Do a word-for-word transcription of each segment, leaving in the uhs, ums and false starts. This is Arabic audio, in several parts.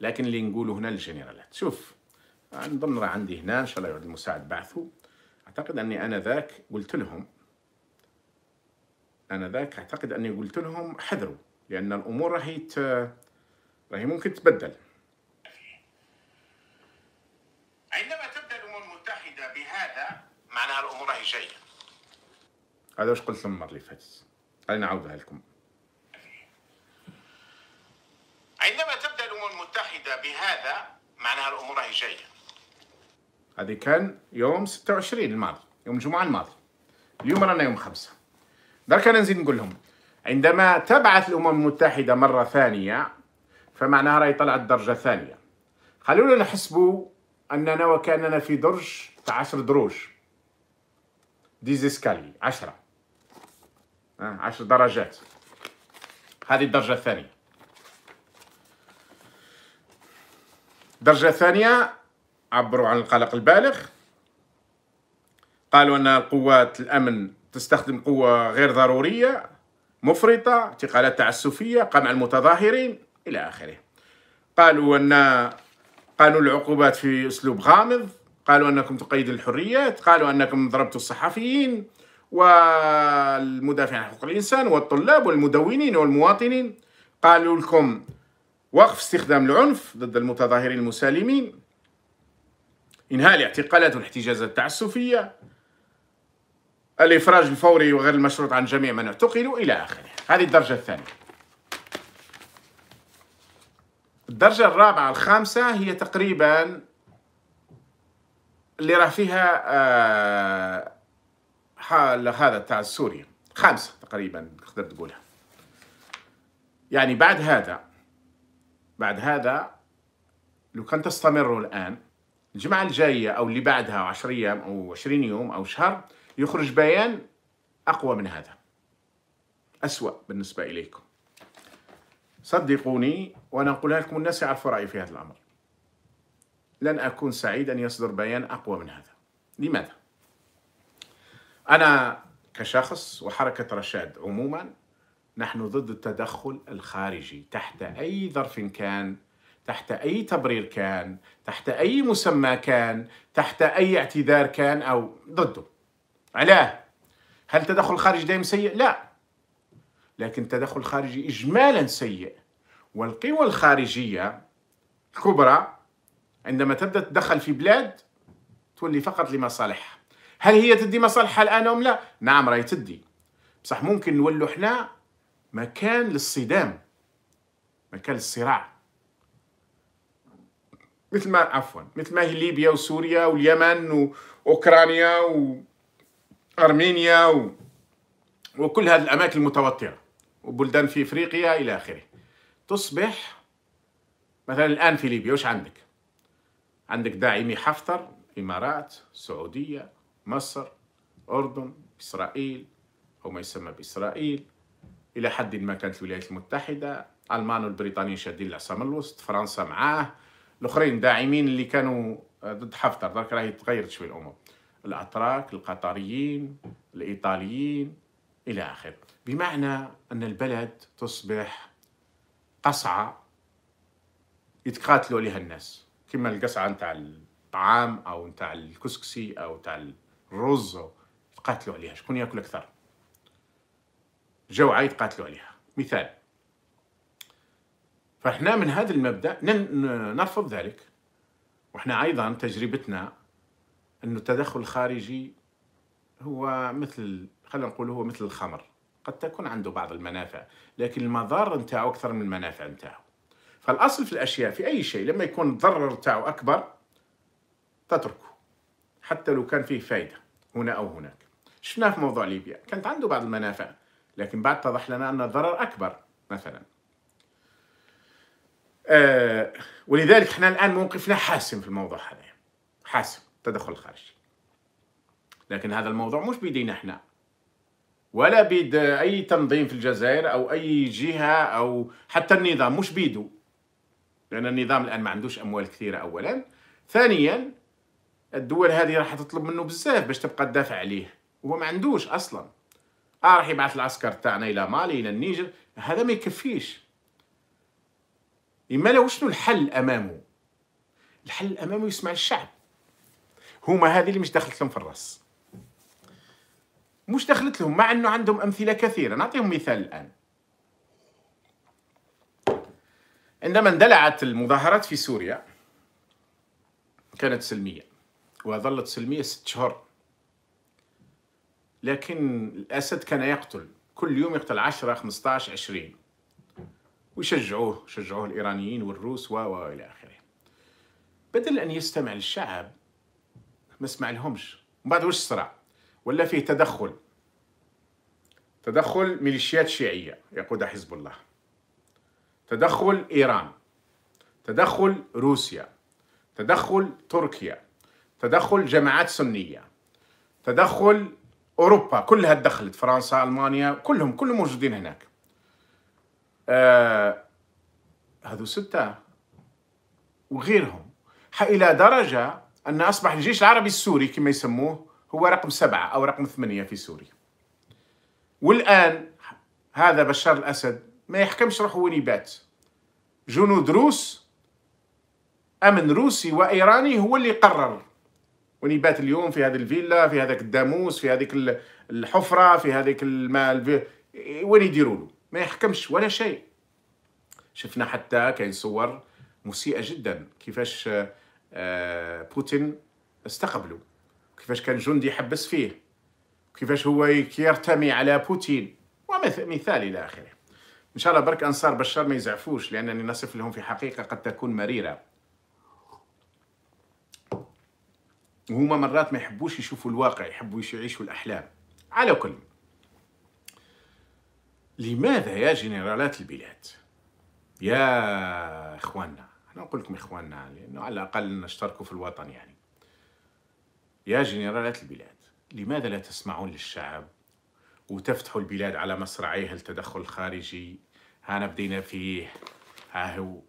لكن اللي نقوله هنا للجنرالات. شوف نظن راه عندي هنا ان شاء الله يعود المساعد بعثه. اعتقد اني انا ذاك قلت لهم انا ذاك اعتقد اني قلت لهم حذروا لان الامور راهي ت... راهي ممكن تتبدل. عندما تبدا الامم المتحده بهذا معناها الامور راهي جيده. هذا واش قلت لهم المره اللي فاتت، انا نعاودها لكم. عندما تبدا الامم المتحده بهذا معناها الامور راهي جيده. هذه كان يوم ستة وعشرين الماضي، يوم الجمعه الماضي. اليوم رانا يوم خمسة. درك انا نزيد نقول لهم عندما تبعث الامم المتحده مره ثانيه فمعناها راهي طلعت درجه ثانيه. خلونا نحسبوا اننا وكاننا في درج تاع عشر دروج. ديزيسكالي عشرة. عشر درجات. هذه الدرجه الثانيه. الدرجه الثانيه عبروا عن القلق البالغ. قالوا ان قوات الامن تستخدم قوة غير ضرورية، مفرطة، اعتقالات تعسفية، قمع المتظاهرين إلى آخره. قالوا أن قانون العقوبات في أسلوب غامض، قالوا أنكم تقيدوا الحريات، قالوا أنكم ضربتوا الصحفيين والمدافعين عن حقوق الإنسان والطلاب والمدونين والمواطنين، قالوا لكم وقف استخدام العنف ضد المتظاهرين المسالمين، إنهاء الاعتقالات والاحتجازات التعسفية، الإفراج الفوري وغير المشروط عن جميع من اعتقلوا إلى آخره. هذه الدرجة الثانية. الدرجة الرابعة الخامسة هي تقريبا اللي راه فيها آه حال هذا تاع سوريا، خامسة تقريبا تقدر تقولها. يعني بعد هذا بعد هذا لو كان تستمر الآن الجمعة الجاية أو اللي بعدها عشرة أيام أو عشرين يوم أو شهر يخرج بيان أقوى من هذا، أسوأ بالنسبة إليكم. صدقوني وأنا أقولها لكم، الناس يعرفوا رأيي في هذا الأمر. لن أكون سعيد أن يصدر بيان أقوى من هذا. لماذا؟ أنا كشخص وحركة رشاد عموما نحن ضد التدخل الخارجي تحت أي ظرف كان، تحت أي تبرير كان، تحت أي مسمى كان، تحت أي اعتذار كان، أو ضده. علاه؟ هل التدخل الخارجي دائما سيء؟ لا، لكن التدخل الخارجي إجمالا سيء. والقوى الخارجية الكبرى عندما تبدأ تدخل في بلاد تولي فقط لمصالحها. هل هي تدي مصالحها الآن أم لا؟ نعم راهي تدي، بصح ممكن نولو حنا مكان للصدام، مكان للصراع، مثل ما عفوا مثل ما هي ليبيا وسوريا واليمن وأوكرانيا و أرمينيا و... وكل هذه الأماكن المتوترة وبلدان في إفريقيا إلى آخره. تصبح مثلا الآن في ليبيا وش عندك؟ عندك داعمي حفتر، إمارات، سعودية، مصر، أردن، إسرائيل أو ما يسمى بإسرائيل، إلى حد ما كانت الولايات المتحدة، ألمانيا والبريطانيين شادين العصام الوسط، فرنسا معاه، الآخرين داعمين اللي كانوا ضد حفتر. درك راهي تغيرت شوي الأمور، الأتراك، القطريين، الإيطاليين إلى آخره. بمعنى أن البلد تصبح قصعة يتقاتلوا عليها الناس، كما القصعة نتاع الطعام أو نتاع الكسكسي أو نتاع الرز، يتقاتلوا عليها شكون ياكل أكثر، جوعة يتقاتلوا عليها مثال. فإحنا من هذا المبدأ نرفض ذلك. وإحنا أيضا تجربتنا أن التدخل الخارجي هو مثل، خلينا نقول هو مثل الخمر، قد تكون عنده بعض المنافع لكن المضار نتاعو أكثر من المنافع نتاعو. فالأصل في الأشياء في أي شيء لما يكون الضرر نتاعو أكبر تتركه حتى لو كان فيه فائدة هنا أو هناك. شفناه في موضوع ليبيا كانت عنده بعض المنافع لكن بعد اتضح لنا أن الضرر أكبر مثلا. آه ولذلك احنا الآن موقفنا حاسم في الموضوع هذا، حاسم التدخل الخارجي. لكن هذا الموضوع مش بيدينا احنا ولا بيد اي تنظيم في الجزائر او اي جهه او حتى النظام، مش بيده، لان النظام الان ما عندوش اموال كثيره اولا، ثانيا الدول هذه راح تطلب منه بزاف باش تبقى تدافع عليه وهو ما عندوش اصلا. اه راح يبعث العسكر تاعنا الى مالي الى النيجر، هذا ما يكفيش. إما وشنو الحل أمامه؟ الحل أمامه يسمع الشعب. هما هذه اللي مش دخلت لهم في الراس، مش دخلت لهم، مع أنه عندهم أمثلة كثيرة. نعطيهم مثال الآن. عندما اندلعت المظاهرات في سوريا كانت سلمية وظلت سلمية ست شهور، لكن الأسد كان يقتل، كل يوم يقتل عشرة خمسطاش عشرين، ويشجعوه شجعوه الإيرانيين والروس وإلى آخره. بدل أن يستمع للشعب ما سمع لهمش. ومن بعد وش صرع؟ ولا فيه تدخل تدخل ميليشيات شيعية يقودها حزب الله، تدخل إيران، تدخل روسيا، تدخل تركيا، تدخل جماعات سنية، تدخل أوروبا كلها تدخلت، فرنسا، ألمانيا، كلهم كلهم موجودين هناك. آه هذو ستة وغيرهم، إلى درجة أن أصبح الجيش العربي السوري كما يسموه هو رقم سبعة أو رقم ثمانية في سوريا. والآن هذا بشار الأسد ما يحكمش روحه وين يبات، جنود روس، أمن روسي وإيراني هو اللي قرر وين يبات. اليوم في هذه الفيلا، في هذاك الداموس، في هذيك الحفرة، في هذيك الماء، وين يديروا له، ما يحكمش ولا شيء. شفنا حتى كاين صور مسيئة جدا كيفاش بوتين استقبله، كيفاش كان جندي يحبس فيه، كيفاش هو يرتمي على بوتين ومثال إلى آخره. إن شاء الله برك أنصار بشار ما يزعفوش، لأنني نصف لهم في حقيقة قد تكون مريرة، وهما مرات ما يحبوش يشوفوا الواقع، يحبوا يعيشوا الأحلام. على كل، لماذا يا جنرالات البلاد، يا إخواننا، أنا أقول لكم إخواننا لأنه على الأقل نشتركوا في الوطن يعني، يا جنرالات البلاد، لماذا لا تسمعون للشعب وتفتحوا البلاد على مصراعيها التدخل الخارجي؟ هانا بدينا فيه، ها هو،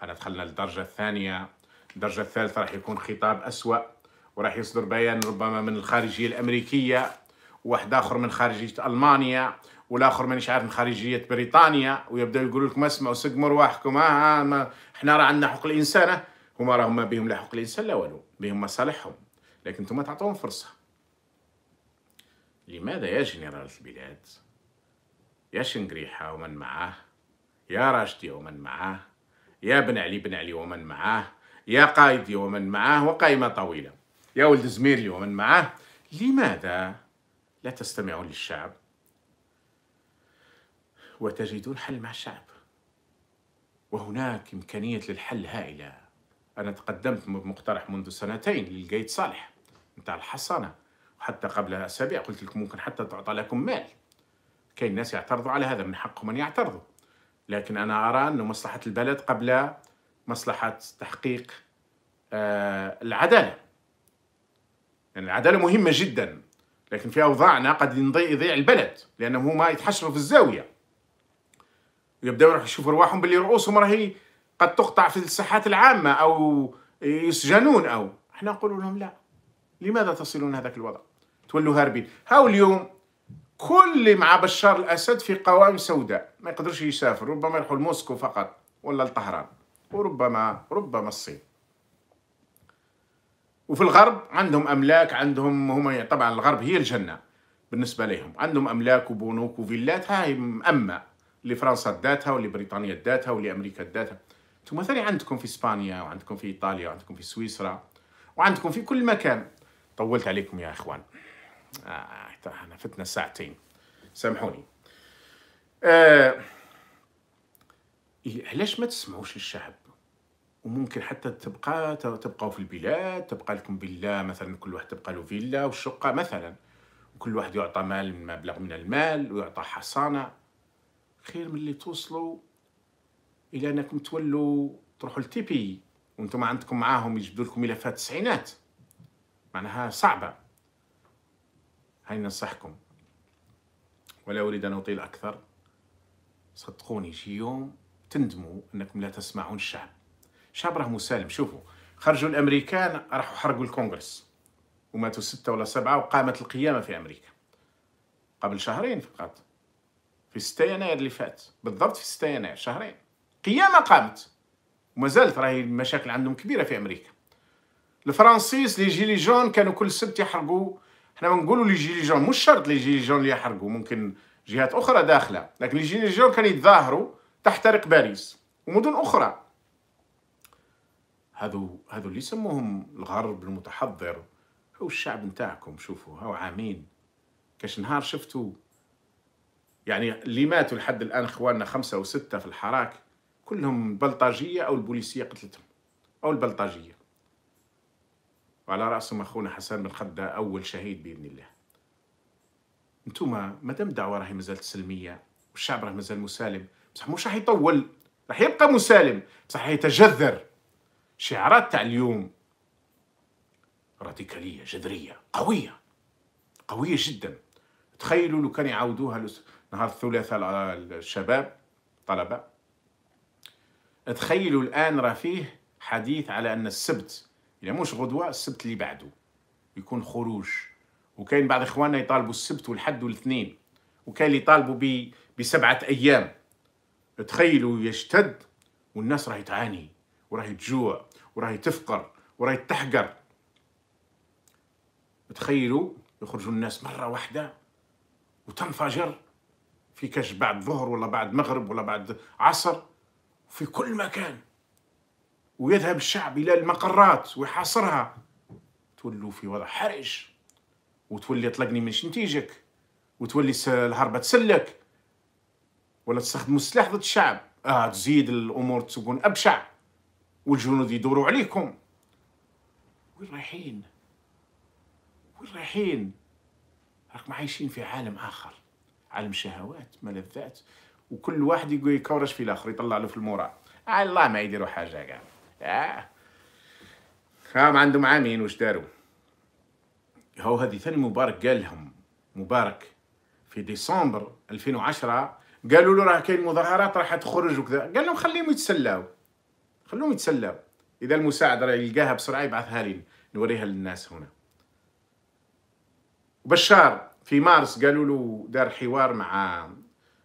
هانا دخلنا للدرجة الثانية، الدرجة الثالثة راح يكون خطاب أسوأ، وراح يصدر بيان ربما من الخارجية الأمريكية، وواحد آخر من خارجية ألمانيا، والآخر مانيش عارف من خارجية بريطانيا، ويبدأوا يقولوا لكم اسمعوا سقموا رواحكم، ها احنا راه عندنا حق الإنسان. هما راهم ما بهم لا حق الإنسان لا والو، بهم مصالحهم، لكن انتم ما تعطوهم فرصة. لماذا يا جنرال البلاد، يا شنقريحة ومن معاه، يا راشدي ومن معاه، يا بن علي بن علي ومن معاه، يا قايدي ومن معاه، وقائمة طويلة، يا ولد زميرلي ومن معاه، لماذا لا تستمعون للشعب وتجدون حل مع الشعب؟ وهناك إمكانية للحل هائلة. أنا تقدمت بمقترح منذ سنتين للقايد صالح نتاع الحصانة، وحتى قبل أسابيع قلت لكم ممكن حتى تعطى لكم مال. كاين ناس يعترضوا على هذا، من حقهم أن يعترضوا، لكن أنا أرى أن مصلحة البلد قبل مصلحة تحقيق آه العدالة. يعني العدالة مهمة جدا، لكن في أوضاعنا قد يضيع البلد، لأنهم هما يتحشروا في الزاوية ويبدأوا يروحوا يشوفوا رواحهم باللي رؤوسهم راهي قد تقطع في الساحات العامة أو يسجنون. أو احنا نقول لهم لا، لماذا تصلون هذاك الوضع؟ تولوا هاربين. هاو اليوم كل اللي مع بشار الأسد في قوائم سوداء، ما يقدرش يسافر، ربما يروحوا لموسكو فقط ولا لطهران، وربما ربما الصين. وفي الغرب عندهم أملاك، عندهم هما طبعا الغرب هي الجنة بالنسبة لهم، عندهم أملاك وبنوك وفيلات، هاي مأمة اللي فرنسا داتها واللي بريطانيا داتها واللي أمريكا داتها. انتم مثلا عندكم في إسبانيا، وعندكم في إيطاليا، وعندكم في سويسرا، وعندكم في كل مكان. طولت عليكم يا إخوان، آه احنا فتنا ساعتين، سامحوني. آه علاش ما تسمعوش للشعب؟ وممكن حتى تبقى تبقوا في البلاد، تبقى لكم فيلا مثلا، كل واحد تبقى له فيلا وشقة مثلا، وكل واحد يعطى مال من مبلغ من المال ويعطى حصانة، خير من اللي توصلوا إلى أنكم تولوا تروحوا لتيبي وانتم عندكم معاهم يجبدوا لكم ملفات التسعينات، معناها صعبة. هاي ننصحكم، ولا أريد أن أطيل أكثر، صدقوني شي يوم تندموا أنكم لا تسمعون الشعب. الشعب راه مسالم. شوفوا، خرجوا الأمريكان راحوا حرقوا الكونغرس وماتوا ستة ولا سبعة، وقامت القيامة في أمريكا قبل شهرين فقط، في ستة يناير اللي فات بالضبط، في ستة يناير، شهرين قيامة قامت. وما زالت راهي المشاكل عندهم كبيره في امريكا. الفرنسيس لي جيلي جون كانوا كل سبت يحرقوا، حنا نقولوا لي جيلي جون مش شرط لي جيلي جون اللي يحرقوا، ممكن جهات اخرى داخله، لكن لي جيلي جون كانوا يتظاهروا تحترق باريس ومدن اخرى. هذو هذو اللي يسموهم الغرب المتحضر، هو الشعب نتاعكم. شوفوا هاو عامين كاش نهار شفتوا يعني اللي ماتوا لحد الان اخواننا خمسه وسته في الحراك كلهم بلطجيه او البوليسيه قتلتهم او البلطجيه، وعلى راسهم اخونا حسن بن خده اول شهيد باذن الله. انتوما مادام الدعوه راهي مازالت سلميه والشعب راه مازال مسالم، بصح مش راح يطول، راح يبقى مسالم بصح راح يتجذر. شعارات تاع اليوم راديكاليه جذريه قويه قويه جدا. تخيلوا لو كان يعاودوها نهار الثلاثاء الشباب طلبه. تخيلوا الان راه فيه حديث على ان السبت اذا مش غدوه السبت اللي بعده يكون خروج، وكاين بعض اخواننا يطالبوا السبت والحد والاثنين، وكاين اللي يطالبوا ب بسبعه ايام. تخيلوا يشتد والناس راهي تعاني وراهي تجوع وراهي تفقر وراهي تحقر. تخيلوا يخرجوا الناس مره واحده وتنفجر في كاش بعد ظهر ولا بعد مغرب ولا بعد عصر في كل مكان، ويذهب الشعب الى المقرات ويحاصرها، تولوا في وضع حرج، وتولي اطلقني من شنتيجك، وتولي الهربه تسلك، ولا تستخدموا السلاح ضد الشعب، اه تزيد الامور تكون ابشع، والجنود يدوروا عليكم. وين رايحين؟ وين رايحين؟ راكم عايشين في عالم اخر، عالم شهوات ملذات، وكل واحد يقول يكورش في الاخر يطلع له في المورا، على الله ما يديروا حاجه كاع. اه راهم عندهم عامين واش داروا؟ هو هذه ثاني مبارك قال لهم، مبارك في ديسمبر ألفين وعشرة قالوا له راه كاين مظاهرات راح تخرج وكذا، قال لهم خليهم يتسلاو، خلوهم يتسلاو، اذا المساعده راه يلقاها بسرعه يبعثها لي نوريها للناس هنا. بشار في مارس قالوا له، دار حوار مع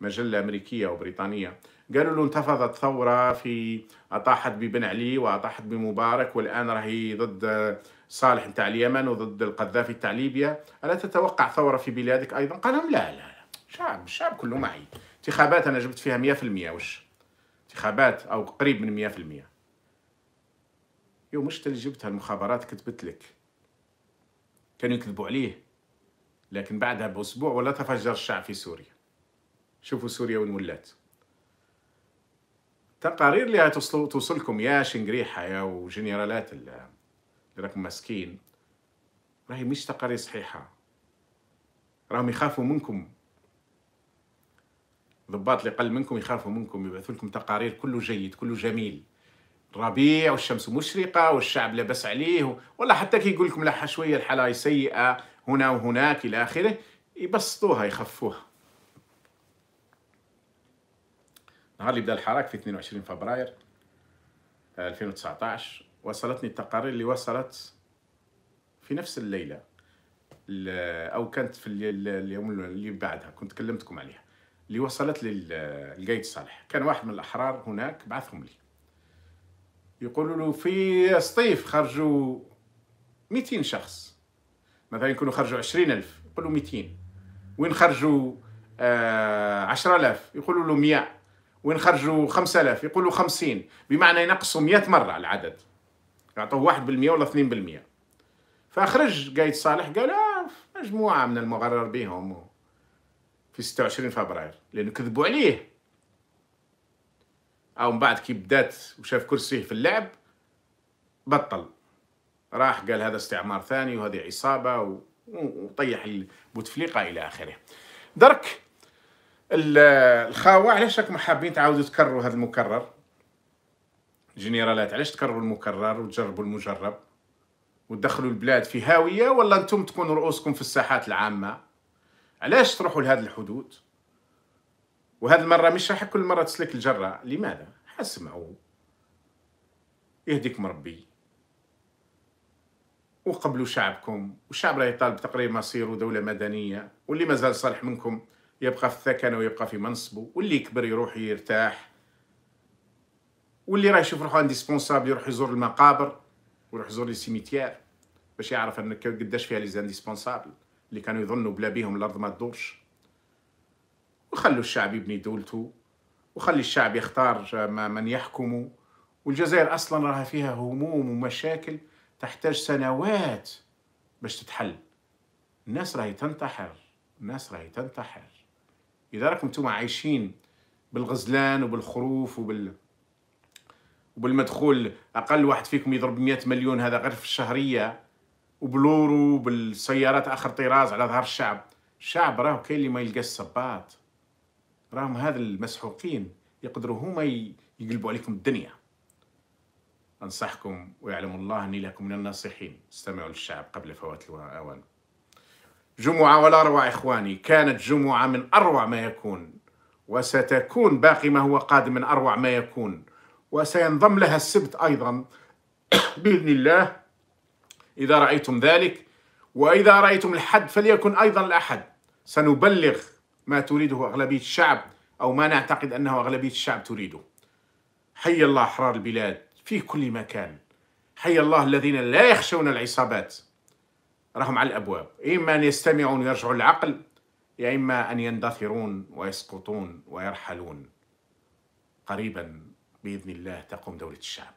مجله امريكيه وبريطانيه، قالوا له انتفضت ثوره في اطاحت ببن علي واطاحت بمبارك، والان راهي ضد صالح نتاع اليمن وضد القذافي نتاع ليبيا، الا تتوقع ثوره في بلادك ايضا؟ قال لهم لا لا لا، شعب الشعب كله معي، انتخابات انا جبت فيها مية بالمية واش انتخابات او قريب من مية بالمية. يو مش اللي جبتها المخابرات كتبت لك، كانوا يكذبوا عليه، لكن بعدها باسبوع ولا تفجر الشعب في سوريا. شوفوا سوريا وين ولات. التقارير اللي توصلكم يا شنقريحه يا وجنرالات اللي راكم ماسكين راهي مش تقارير صحيحه، راهم يخافوا منكم. ضباط اللي قل منكم يخافوا منكم، يبعثوا لكم تقارير كله جيد كله جميل، الربيع والشمس مشرقه والشعب لاباس عليه، ولا حتى كي يقول لكم لا شويه الحاله سيئه هنا وهناك الى اخره، يبسطوها يخفوها. نهار اللي بدا الحراك في اثنين وعشرين فبراير ألفين وتسعطاش وصلتني التقارير اللي وصلت في نفس الليله او كانت في اليوم اللي بعدها، كنت كلمتكم عليها، اللي وصلت للقايد صالح. كان واحد من الاحرار هناك بعثهم لي يقولوا له في سطيف خرجوا مئتين شخص، مثلا يكونوا خرجوا عشرين ألف يقولوا مئتين، وين خرجوا آه عشرة آلاف يقولوا له مية، وين خرجوا خمسة آلاف يقولوا خمسين، بمعنى ينقصوا مئة مرة العدد، يعطوه واحد بالمئة ولا اثنين بالمئة. فأخرج قايد صالح قال آه مجموعة من المغرر بهم في ستة وعشرين فبراير، لأنه كذبوا عليه، أو من بعد كي بدات وشاف كرسيه في اللعب بطل، راح قال هذا استعمار ثاني وهذه عصابة وطيح بوتفليقة إلى آخره. درك الخاوة علاش راكم حابين تعاودوا تكرروا هذا المكرر؟ جنرالات علاش تكرروا المكرر وتجربوا المجرب وتدخلوا البلاد في هاوية، ولا أنتم تكونوا رؤوسكم في الساحات العامة؟ علاش تروحوا لهذه الحدود؟ وهذه المرة مش راح كل مرة تسلك الجرة، لماذا؟ حاسمعوا، يهديكم ربي، وقبلوا شعبكم، والشعب راه يطالب تقرير مصير ودولة مدنية، واللي مازال صالح منكم يبقى في الثكنة ويبقى في منصبه، واللي يكبر يروح يرتاح، واللي راه يشوف روحو انديسبونسابل يروح يزور المقابر ويروح يزور لي سيميتيير باش يعرف ان قداش فيها لي زانديسبونسابل اللي كانوا يظنوا بلا بيهم الارض ما تدورش. وخلوا الشعب يبني دولته وخلي الشعب يختار من يحكمه. والجزائر اصلا راها فيها هموم ومشاكل تحتاج سنوات باش تتحل. الناس راهي تنتحر، الناس راهي تنتحر. اذا راكم نتوما عايشين بالغزلان وبالخروف وبال وبالمدخول اقل واحد فيكم يضرب مئة مليون هذا غير في الشهريه، وبلورو وبالسيارات اخر طراز على ظهر الشعب. الشعب راهو كاين اللي ما يلقاش الصباط، راهم هذا المسحوقين يقدروا هما يقلبوا عليكم الدنيا. انصحكم ويعلم الله اني لكم من الناصحين، استمعوا للشعب قبل فوات الاوان. جمعه ولا اروع اخواني، كانت جمعه من اروع ما يكون، وستكون باقي ما هو قادم من اروع ما يكون، وسينضم لها السبت ايضا باذن الله اذا رايتم ذلك. واذا رايتم الحد فليكن ايضا الاحد. سنبلغ ما تريده أغلبية الشعب أو ما نعتقد أنه أغلبية الشعب تريده. حي الله أحرار البلاد في كل مكان، حي الله الذين لا يخشون العصابات، راهم على الأبواب، إما أن يستمعون ويرجعوا العقل، يا إما أن يندثرون ويسقطون ويرحلون. قريبا بإذن الله تقوم دولة الشعب.